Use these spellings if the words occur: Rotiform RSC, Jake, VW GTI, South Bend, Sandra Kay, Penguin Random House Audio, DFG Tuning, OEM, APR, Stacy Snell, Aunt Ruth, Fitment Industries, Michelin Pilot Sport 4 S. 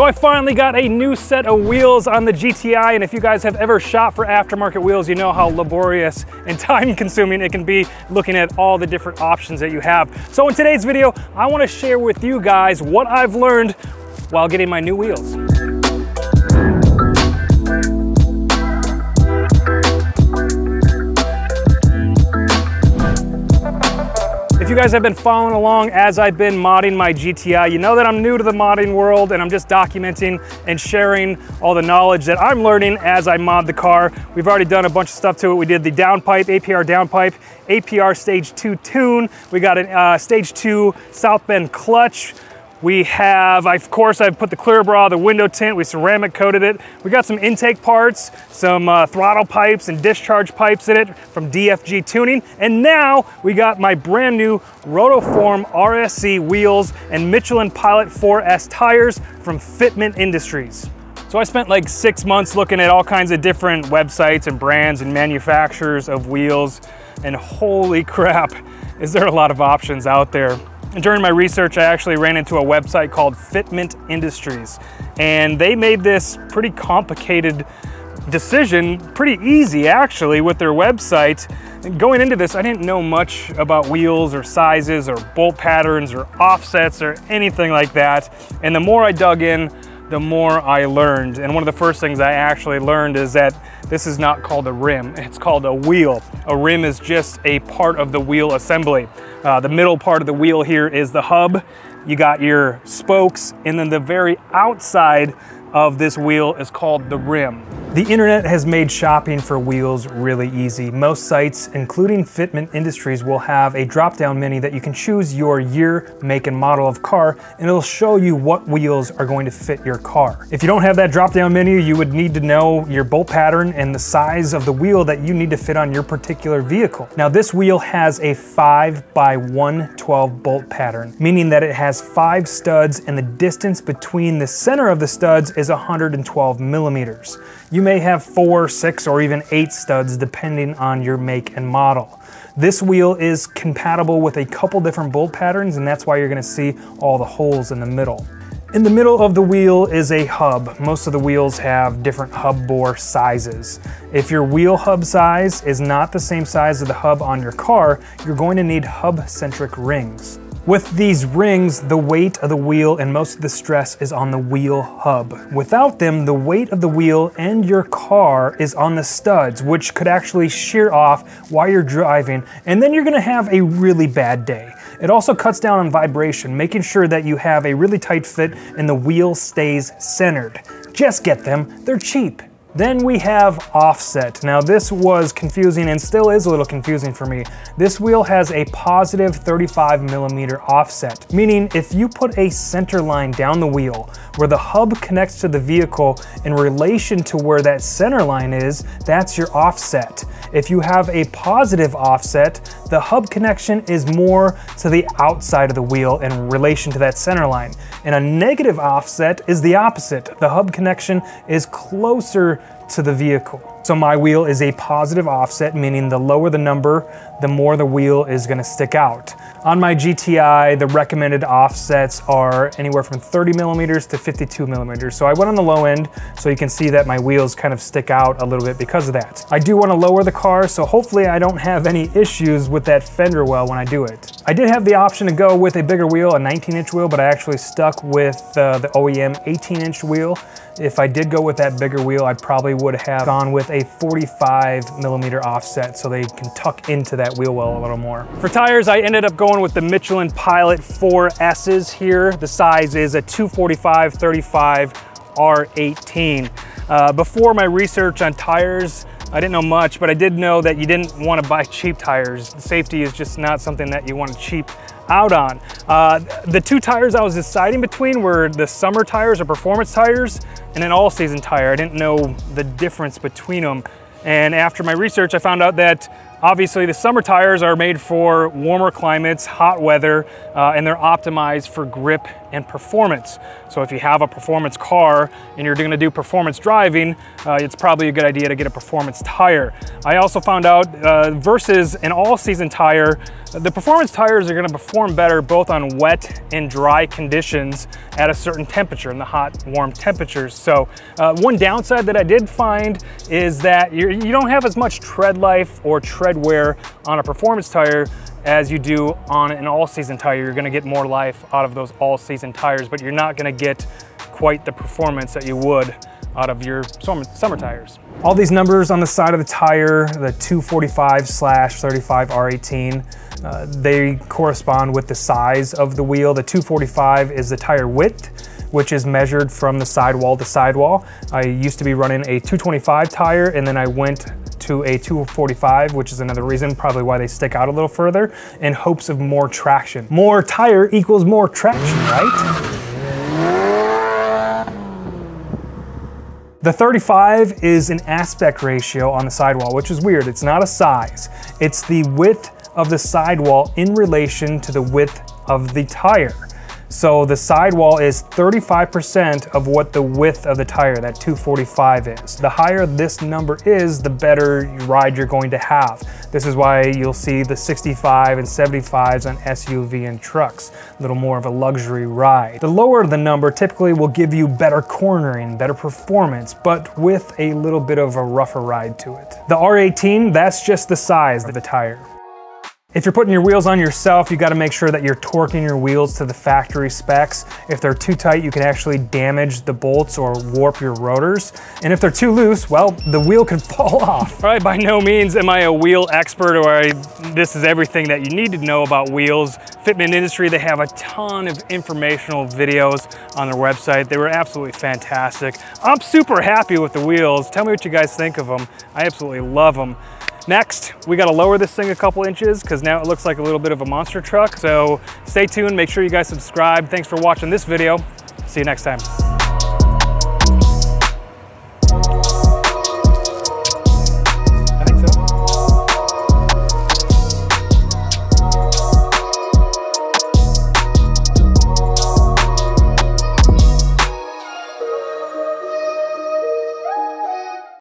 So I finally got a new set of wheels on the GTI, and if you guys have ever shot for aftermarket wheels, you know how laborious and time-consuming it can be looking at all the different options that you have. So in today's video, I want to share with you guys what I've learned while getting my new wheels. If you guys have been following along as I've been modding my GTI, you know that I'm new to the modding world and I'm just documenting and sharing all the knowledge that I'm learning as I mod the car. We've already done a bunch of stuff to it. We did the downpipe, APR downpipe, APR stage 2 tune. We got a stage 2 South Bend clutch. We have, of course, I've put the clear bra, the window tint, we ceramic coated it. We got some intake parts, some throttle pipes and discharge pipes in it from DFG Tuning. And now we got my brand new Rotiform RSC wheels and Michelin Pilot 4 S tires from Fitment Industries. So I spent like 6 months looking at all kinds of different websites and brands and manufacturers of wheels. And holy crap, is there a lot of options out there. And during my research, I actually ran into a website called Fitment Industries, and they made this pretty complicated decision pretty easy actually with their website. And going into this, I didn't know much about wheels or sizes or bolt patterns or offsets or anything like that. And the more I dug in, the more I learned. And one of the first things I actually learned is that this is not called a rim, it's called a wheel. A rim is just a part of the wheel assembly. The middle part of the wheel here is the hub. You got your spokes, and then the very outside of this wheel is called the rim. The internet has made shopping for wheels really easy. Most sites, including Fitment Industries, will have a drop-down menu that you can choose your year, make, and model of car, and it'll show you what wheels are going to fit your car. If you don't have that drop-down menu, you would need to know your bolt pattern and the size of the wheel that you need to fit on your particular vehicle. Now, this wheel has a 5x112 bolt pattern, meaning that it has 5 studs, and the distance between the center of the studs is 112 millimeters. You may have 4, 6, or even 8 studs depending on your make and model. This wheel is compatible with a couple different bolt patterns, and that's why you're going to see all the holes in the middle. In the middle of the wheel is a hub. Most of the wheels have different hub bore sizes. If your wheel hub size is not the same size as the hub on your car, you're going to need hub-centric rings. With these rings, the weight of the wheel and most of the stress is on the wheel hub. Without them, the weight of the wheel and your car is on the studs, which could actually shear off while you're driving, and then you're going to have a really bad day. It also cuts down on vibration, making sure that you have a really tight fit and the wheel stays centered. Just get them, they're cheap. Then we have offset. Now this was confusing and still is a little confusing for me. This wheel has a positive 35 millimeter offset, meaning if you put a center line down the wheel where the hub connects to the vehicle in relation to where that center line is, that's your offset. If you have a positive offset, the hub connection is more to the outside of the wheel in relation to that center line. And a negative offset is the opposite. The hub connection is closer to the vehicle. So my wheel is a positive offset, meaning the lower the number, the more the wheel is going to stick out. On my GTI, the recommended offsets are anywhere from 30 millimeters to 52 millimeters. So I went on the low end, so you can see that my wheels kind of stick out a little bit because of that. I do want to lower the car, so hopefully I don't have any issues with that fender well when I do it. I did have the option to go with a bigger wheel, a 19-inch wheel, but I actually stuck with the OEM 18-inch wheel. If I did go with that bigger wheel, I probably would have gone with a 45 millimeter offset so they can tuck into that wheel well a little more. For tires, I ended up going with the Michelin Pilot 4 S's here. The size is a 245/35 R18. Before my research on tires, I didn't know much, but I did know that you didn't want to buy cheap tires. Safety is just not something that you want to cheap out on. The two tires I was deciding between were the summer tires or performance tires and an all-season tire. I didn't know the difference between them. And after my research, I found out that Obviously, the summer tires are made for warmer climates, hot weather, and they're optimized for grip and performance. So if you have a performance car and you're gonna do performance driving, it's probably a good idea to get a performance tire. I also found out versus an all-season tire, the performance tires are gonna perform better both on wet and dry conditions at a certain temperature, in the hot, warm temperatures. So one downside that I did find is that you don't have as much tread life or tread wear on a performance tire as you do on an all-season tire. You're gonna get more life out of those all-season tires, but you're not gonna get quite the performance that you would out of your summer tires. All these numbers on the side of the tire, the 245/35R18, they correspond with the size of the wheel. The 245 is the tire width, which is measured from the sidewall to sidewall. I used to be running a 225 tire, and then I went to a 245, which is another reason probably why they stick out a little further, in hopes of more traction. More tire equals more traction, right? The 35 is an aspect ratio on the sidewall, which is weird. It's not a size. It's the width of the sidewall in relation to the width of the tire. So the sidewall is 35% of what the width of the tire, that 245, is. The higher this number is, the better ride you're going to have. This is why you'll see the 65 and 75s on SUV and trucks, a little more of a luxury ride. The lower the number typically will give you better cornering, better performance, but with a little bit of a rougher ride to it. The R18, that's just the size of the tire. If you're putting your wheels on yourself, you gotta make sure that you're torquing your wheels to the factory specs. If they're too tight, you can actually damage the bolts or warp your rotors. And if they're too loose, well, the wheel could fall off. All right, by no means am I a wheel expert or this is everything that you need to know about wheels. Fitment Industry, they have a ton of informational videos on their website. They were absolutely fantastic. I'm super happy with the wheels. Tell me what you guys think of them. I absolutely love them. Next, we gotta lower this thing a couple inches because now it looks like a little bit of a monster truck. So stay tuned, make sure you guys subscribe. Thanks for watching this video. See you next time.